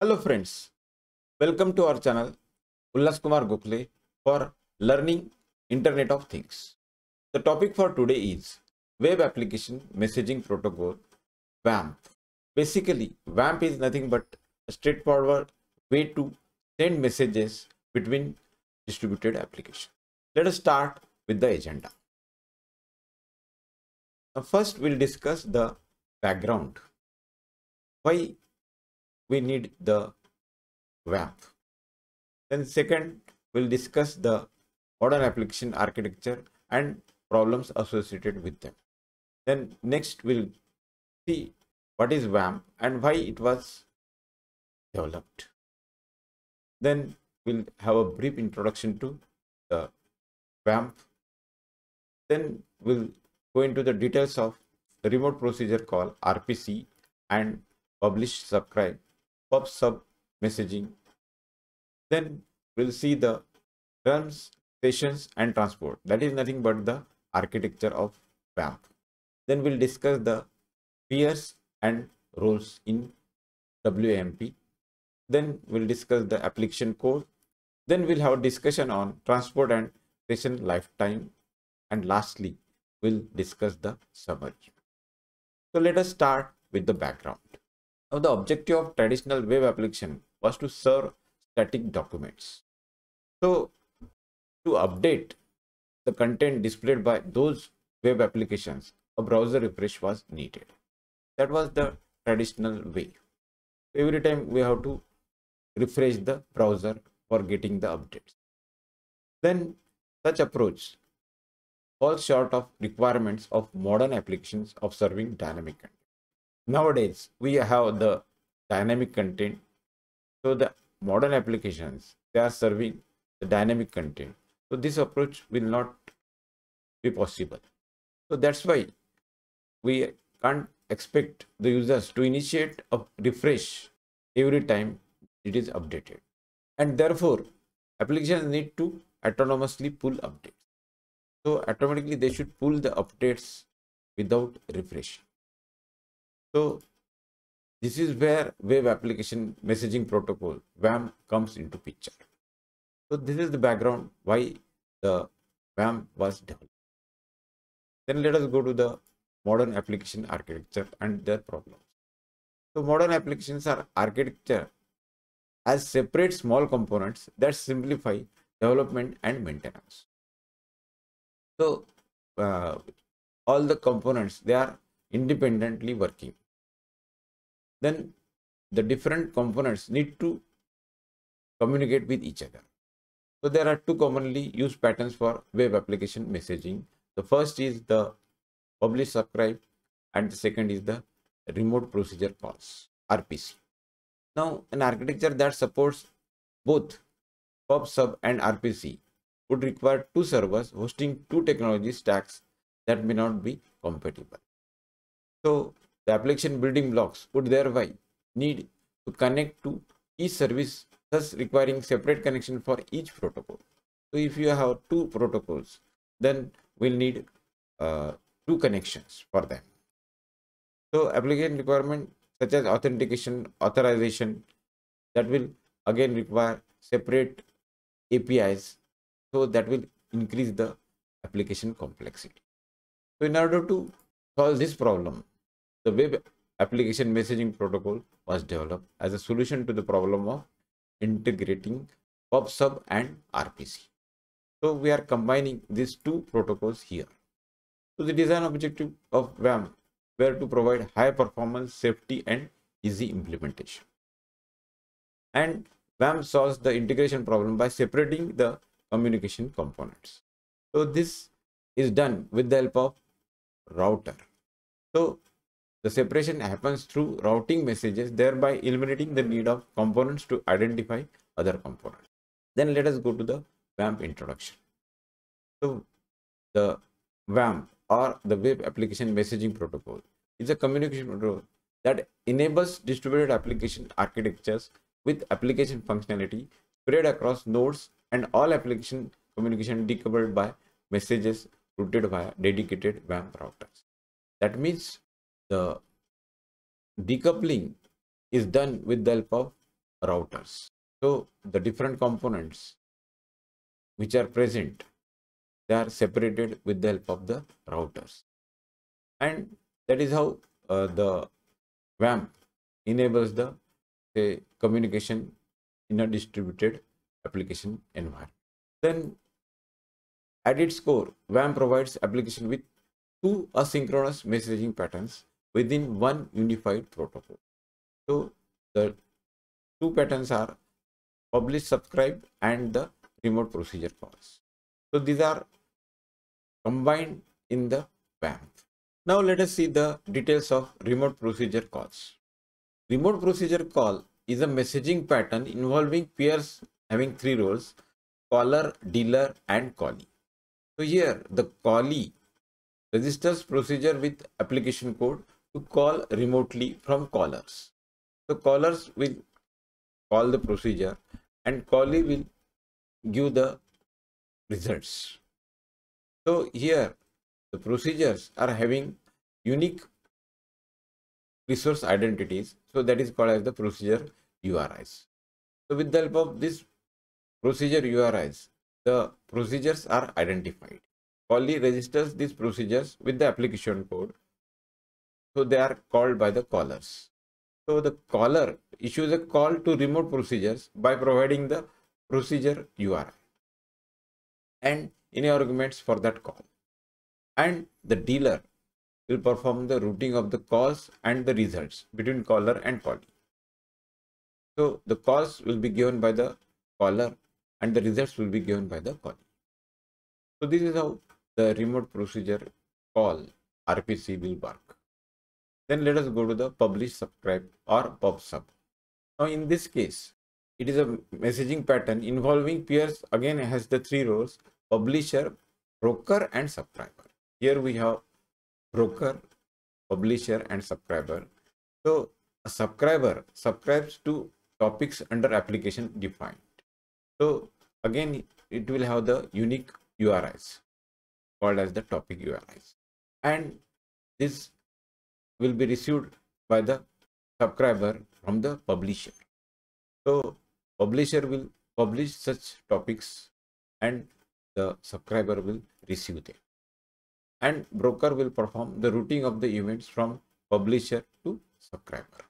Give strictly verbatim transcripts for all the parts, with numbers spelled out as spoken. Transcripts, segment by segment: Hello friends, welcome to our channel Ulhaskumar Gokhale for learning Internet of Things. The topic for today is Web Application Messaging Protocol WAMP. Basically, WAMP is nothing but a straightforward way to send messages between distributed applications. Let us start with the agenda. Now first we'll discuss the background. Why we need the WAMP. Then second, we'll discuss the modern application architecture and problems associated with them. Then next, we'll see what is WAMP and why it was developed. Then we'll have a brief introduction to the WAMP. Then we'll go into the details of the remote procedure call R P C and publish, subscribe, Pub/Sub messaging. Then we'll see the terms, sessions and transport. That is nothing but the architecture of WAMP. Then we'll discuss the peers and roles in WAMP. Then we'll discuss the application core. Then we'll have a discussion on transport and session lifetime. And lastly, we'll discuss the summary. So let us start with the background. Now, the objective of traditional web application was to serve static documents. So, to update the content displayed by those web applications, a browser refresh was needed. That was the traditional way. Every time we have to refresh the browser for getting the updates. Then, such approach falls short of requirements of modern applications of serving dynamic content. Nowadays, we have the dynamic content. So the modern applications, they are serving the dynamic content. So this approach will not be possible. So that's why we can't expect the users to initiate a refresh every time it is updated. And therefore, applications need to autonomously pull updates. So automatically, they should pull the updates without refreshing. So this is where web application messaging protocol WAMP comes into picture. So this is the background why the WAMP was developed. Then let us go to the modern application architecture and their problems. So modern applications are architecture as separate small components that simplify development and maintenance. So uh, all the components, they are independently working. Then the different components need to communicate with each other. So there are two commonly used patterns for web application messaging. The first is the publish, subscribe, and the second is the remote procedure calls R P C. Now, an architecture that supports both Pub/Sub and R P C would require two servers hosting two technology stacks that may not be compatible. So the application building blocks would thereby need to connect to each service, thus requiring separate connection for each protocol. So if you have two protocols, then we'll need uh, two connections for them. So application requirements such as authentication, authorization, that will again require separate A P Is. So that will increase the application complexity. So in order to solve this problem, the web application messaging protocol was developed as a solution to the problem of integrating Pub/Sub and R P C. So we are combining these two protocols here. So the design objective of WAMP were to provide high performance, safety and easy implementation. And WAMP solves the integration problem by separating the communication components. So this is done with the help of router. So the separation happens through routing messages, thereby eliminating the need of components to identify other components. Then let us go to the WAMP introduction. So the WAMP, or the Web Application Messaging Protocol, is a communication protocol that enables distributed application architectures with application functionality spread across nodes and all application communication decoupled by messages routed via dedicated WAMP routers. That means the decoupling is done with the help of routers. So the different components which are present, they are separated with the help of the routers. And that is how uh, the WAMP enables the say, communication in a distributed application environment. Then at its core, WAMP provides application with two asynchronous messaging patterns within one unified protocol. So the two patterns are publish subscribe and the remote procedure calls. So these are combined in the WAMP. Now let us see the details of remote procedure calls. Remote procedure call is a messaging pattern involving peers having three roles: caller, dealer, and callee. So here the callee registers procedure with application code to call remotely from callers. So callers will call the procedure and callee will give the results. So here the procedures are having unique resource identities, so that is called as the procedure U R Is. So with the help of this procedure U R Is, the procedures are identified. Callee registers these procedures with the application code, so they are called by the callers. So the caller issues a call to remote procedures by providing the procedure U R I and any arguments for that call. And the dealer will perform the routing of the calls and the results between caller and callee. So the calls will be given by the caller and the results will be given by the callee. So this is how the remote procedure call R P C will work. Then let us go to the publish subscribe or Pub/Sub. Now in this case, it is a messaging pattern involving peers. Again, it has the three roles: publisher, broker, and subscriber. Here we have broker, publisher, and subscriber. So a subscriber subscribes to topics under application defined. So again, it will have the unique U R Is called as the topic U R Is, and this will be received by the subscriber from the publisher. So publisher will publish such topics and the subscriber will receive them. And broker will perform the routing of the events from publisher to subscriber.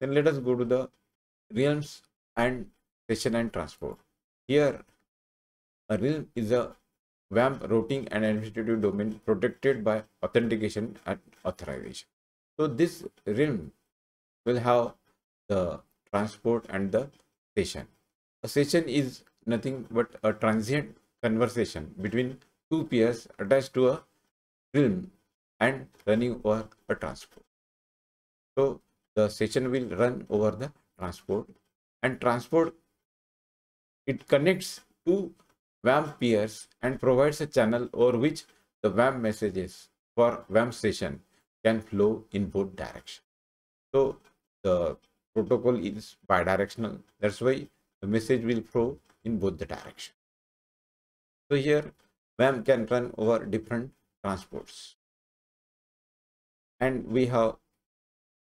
Then let us go to the realms and session and transport. Here a realm is a WAMP routing and administrative domain protected by authentication and authorization. So this realm will have the transport and the session. A session is nothing but a transient conversation between two peers attached to a realm and running over a transport. So the session will run over the transport, and transport, it connects to WAMP peers and provides a channel over which the WAMP messages for WAMP session can flow in both directions. So the protocol is bidirectional, that's why the message will flow in both the directions. So here WAMP can run over different transports, and we have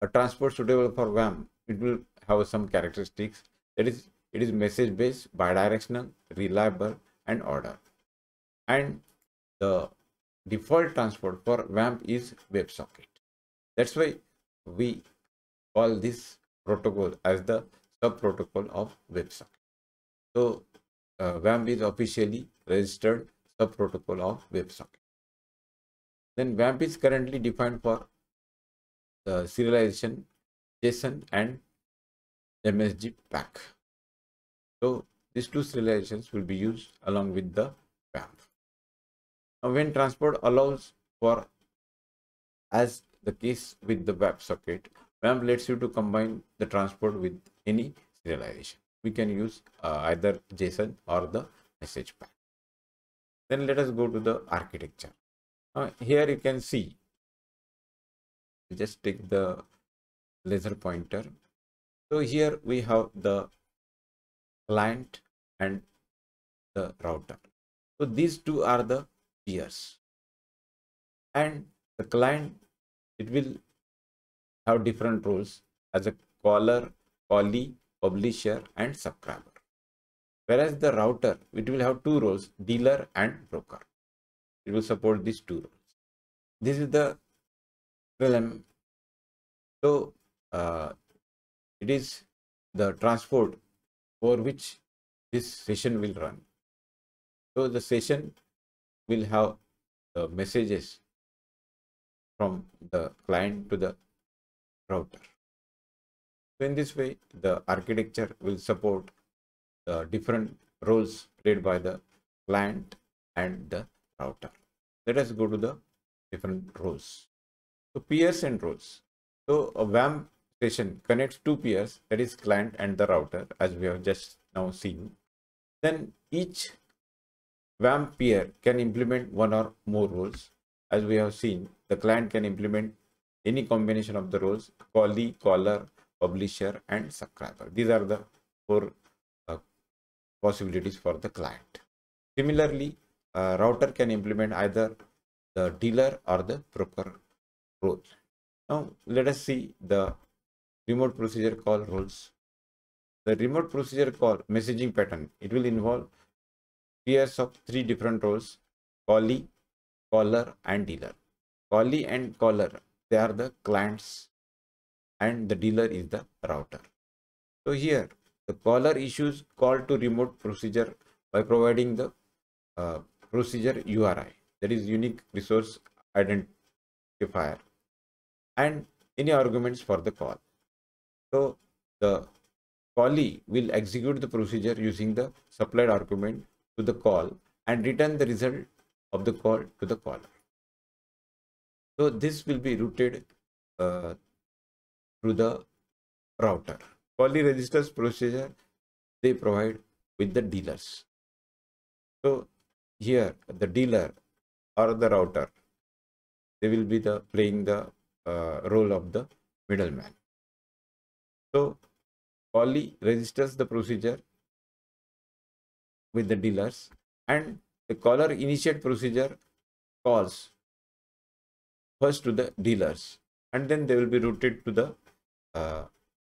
a transport suitable for WAMP. It will have some characteristics, that is, it is message based, bidirectional, reliable, and order. And the default transport for WAMP is WebSocket. That's why we call this protocol as the sub protocol of WebSocket. So uh, WAMP is officially registered sub protocol of WebSocket. Then WAMP is currently defined for the serialization, JSON, and M S G pack. So these two serializations will be used along with the WAMP. Now, when transport allows for, as the case with the WebSocket, WAMP lets you to combine the transport with any serialization. We can use uh, either JSON or the message pack. Then let us go to the architecture. Uh, here you can see, just take the laser pointer. So here we have the client and the router. So these two are the peers, and the client, it will have different roles as a caller, callee, publisher and subscriber. Whereas the router, it will have two roles, dealer and broker. It will support these two roles. This is the realm. So uh, it is the transport for which this session will run. So the session will have the messages from the client to the router. So in this way, the architecture will support the different roles played by the client and the router. Let us go to the different roles. So peers and roles. So a WAMP session connects two peers, that is client and the router, as we have just now seen. Then each WAMP peer can implement one or more roles. As we have seen, the client can implement any combination of the roles, callee, caller, publisher, and subscriber. These are the four uh, possibilities for the client. Similarly, uh, router can implement either the dealer or the broker role. Now, let us see the remote procedure call roles. The remote procedure call messaging pattern, it will involve peers of three different roles, callee, caller, and dealer. Callee and caller, they are the clients, and the dealer is the router. So here, the caller issues call to remote procedure by providing the uh, procedure U R I, that is unique resource identifier, and any arguments for the call. So the callee will execute the procedure using the supplied argument to the call and return the result of the call to the caller. So this will be routed uh, through the router. Callee registers procedure they provide with the dealers. So here the dealer or the router, they will be the playing the uh, role of the middleman. So callee registers the procedure with the dealers, and the caller initiate procedure calls first to the dealers, and then they will be routed to the uh,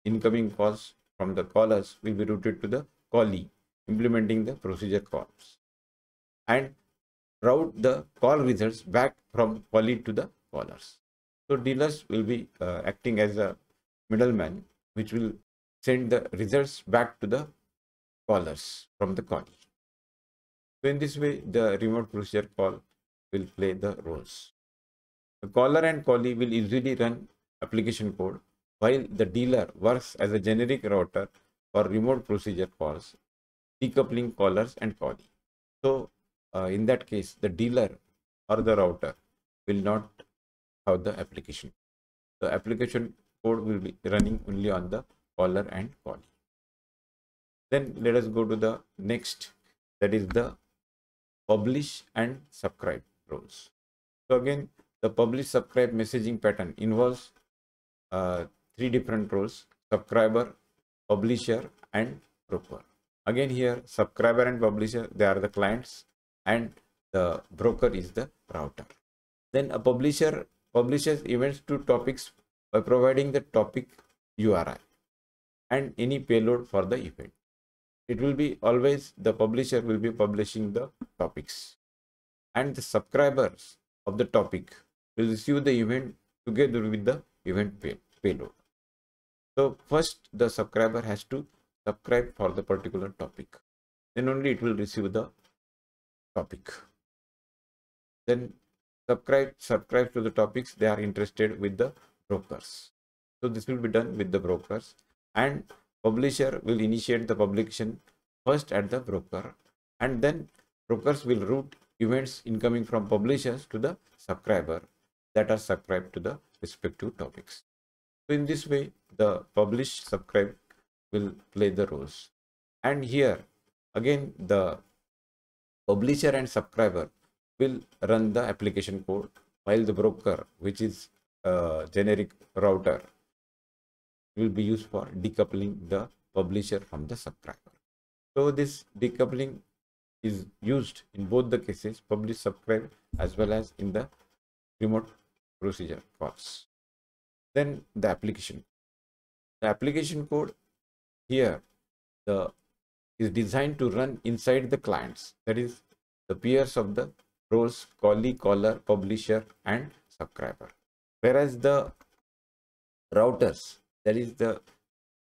incoming calls from the callers will be routed to the callee implementing the procedure calls, and route the call results back from callee to the callers. So dealers will be uh, acting as a middleman, which will send the results back to the callers from the callee. So in this way, the remote procedure call will play the roles. The caller and callee will usually run application code, while the dealer works as a generic router for remote procedure calls, decoupling callers and callee. So uh, in that case, the dealer or the router will not have the application. The application code will be running only on the caller and callee. Then let us go to the next, that is the publish and subscribe roles. So again, the publish subscribe messaging pattern involves uh, three different roles, subscriber, publisher, and broker. Again here, subscriber and publisher, they are the clients, and the broker is the router. Then a publisher publishes events to topics by providing the topic U R I and any payload for the event. It will be always the publisher will be publishing the topics, and the subscribers of the topic will receive the event together with the event pay, payload. So first the subscriber has to subscribe for the particular topic, then only it will receive the topic. Then subscribe subscribe to the topics they are interested with the brokers. So this will be done with the brokers, and publisher will initiate the publication first at the broker, and then brokers will route events incoming from publishers to the subscriber that are subscribed to the respective topics. So in this way, the publish subscribe will play the roles. And here again, the publisher and subscriber will run the application code, while the broker, which is a generic router, will be used for decoupling the publisher from the subscriber. So this decoupling is used in both the cases, publish subscribe as well as in the remote procedure calls. Then the application. The application code here the is designed to run inside the clients, that is the peers of the roles callee, caller, publisher and subscriber, whereas the routers, that is the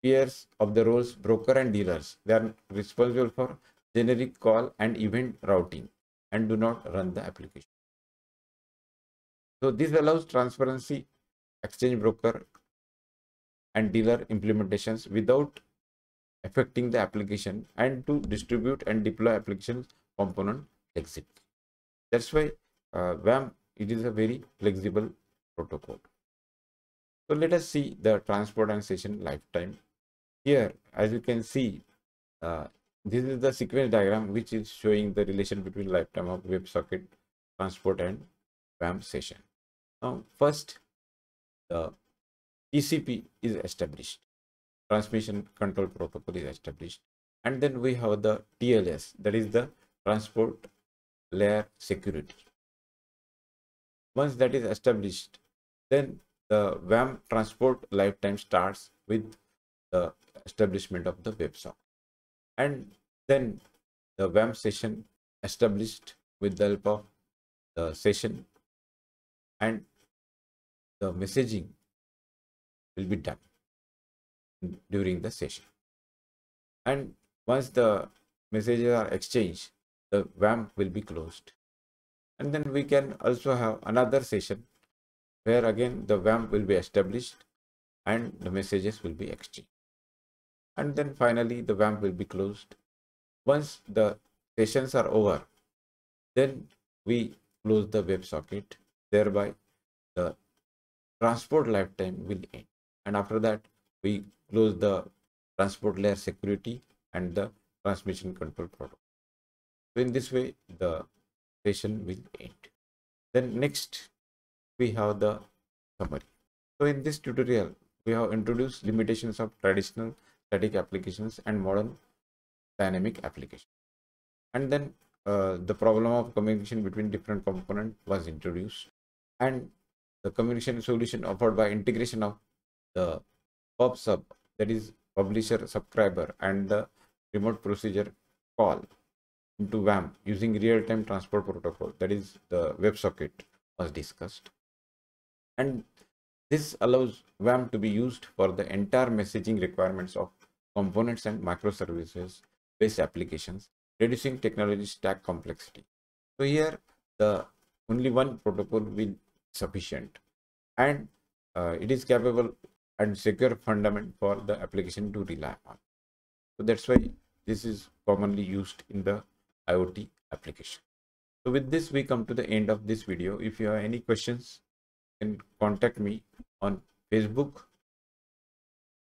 peers of the roles broker and dealers, they are responsible for generic call and event routing and do not run the application. So this allows transparency, exchange broker and dealer implementations without affecting the application, and to distribute and deploy applications component flexibly. That's why uh, WAMP, it is a very flexible protocol. So let us see the transport and session lifetime. Here, as you can see, uh, this is the sequence diagram which is showing the relation between lifetime of WebSocket transport and WAMP session. Now, first, the T C P is established, transmission control protocol is established, and then we have the T L S, that is the transport layer security. Once that is established, then the WAMP transport lifetime starts with the establishment of the WebSocket, and then the WAMP session established with the help of the session, and the messaging will be done during the session. And once the messages are exchanged, the WAMP will be closed. And then we can also have another session where again the WAMP will be established and the messages will be exchanged. And then finally the WAMP will be closed. Once the sessions are over, then we close the WebSocket, thereby the transport lifetime will end. And after that, we close the transport layer security and the transmission control protocol. So in this way, the session will end. Then next, we have the summary. So in this tutorial, we have introduced limitations of traditional static applications and modern dynamic applications. And then uh, the problem of communication between different components was introduced, and the communication solution offered by integration of the Pub/Sub, that is publisher, subscriber and the remote procedure call into WAMP using real-time transport protocol, that is the WebSocket, was discussed. And this allows WAMP to be used for the entire messaging requirements of components and microservices based applications, reducing technology stack complexity. So here the only one protocol will be sufficient, and uh, it is capable and secure fundament for the application to rely on. So that's why this is commonly used in the IoT application. So with this, we come to the end of this video. If you have any questions, you can contact me on Facebook,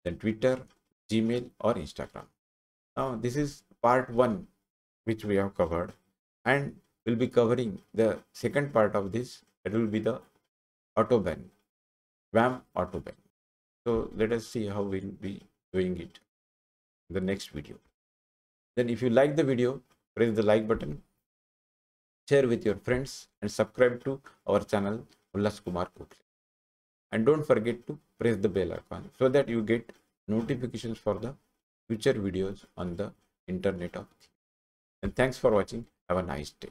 then Twitter, Gmail or Instagram. Now this is part one which we have covered, and we'll be covering the second part of this. It will be the Autobahn, WAMP Autobahn. So let us see how we'll be doing it in the next video. Then if you like the video, press the like button, share with your friends and subscribe to our channel Ulhaskumar Gokhale. And don't forget to press the bell icon so that you get notifications for the future videos on the internet of things. And thanks for watching. Have a nice day.